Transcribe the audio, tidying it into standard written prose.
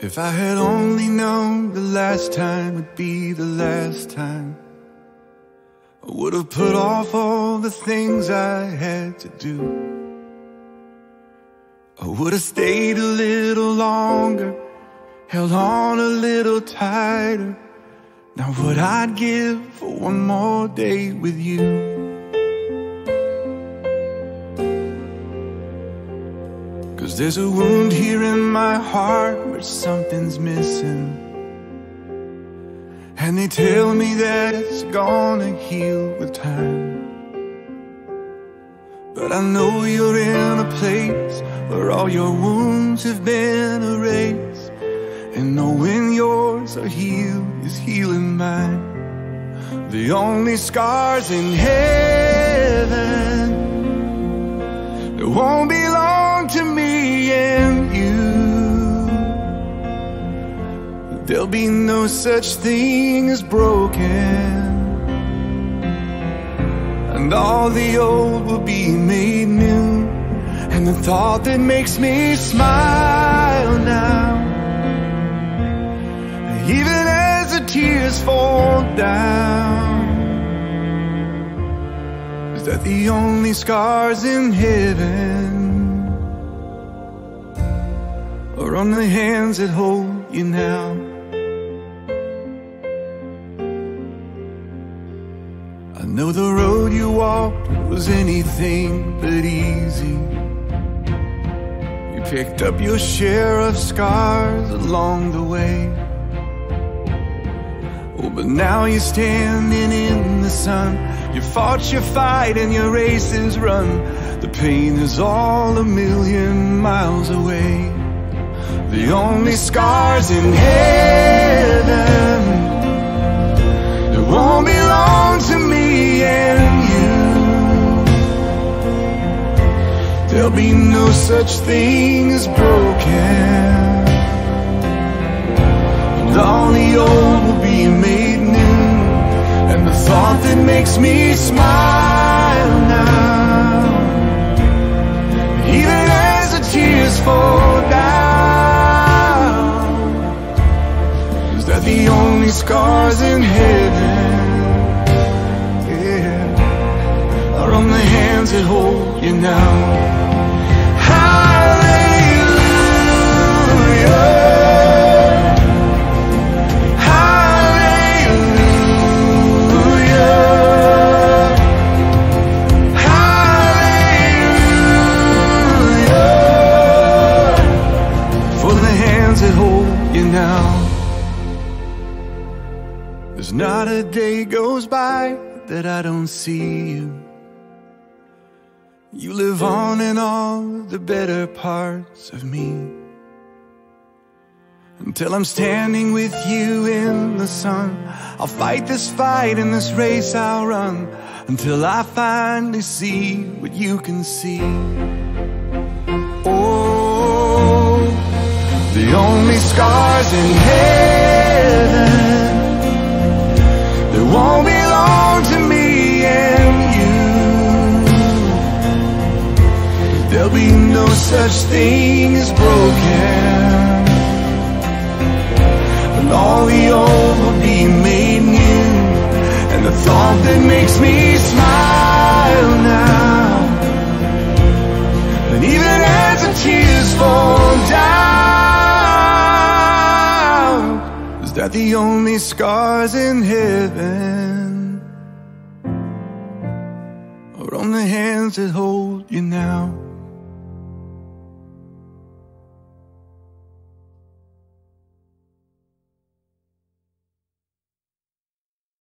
If I had only known the last time would be the last time, I would have put off all the things I had to do. I would have stayed a little longer, held on a little tighter. Now what I'd give for one more day with you. There's a wound here in my heart where something's missing, and they tell me that it's gonna heal with time. But I know you're in a place where all your wounds have been erased, and knowing yours are healed is healing mine. The only scars in heaven, they won't be to me and you. There'll be no such thing as broken, and all the old will be made new. And the thought that makes me smile now, even as the tears fall down, is that the only scars in heaven or on the hands that hold you now. I know the road you walked was anything but easy. You picked up your share of scars along the way. Oh, but now you're standing in the sun. You fought your fight and your race is run. The pain is all a million miles away. The only scars in heaven, they won't belong to me and you. There'll be no such thing as broken, and all the old will be made new. And the thought that makes me smile now, even as the tears fall down, the only scars in heaven, yeah, are on the hands that hold you now. Not a day goes by that I don't see you. You live on in all the better parts of me, until I'm standing with you in the sun. I'll fight this fight and this race I'll run, until I finally see what you can see. Oh, the only scars in heaven, they won't belong to me and you. There'll be no such thing as broken, and all the old will be made new. And the thought that makes me smile now, and even as the tears fall down, is that the only scars in heaven are on the hands that hold you now.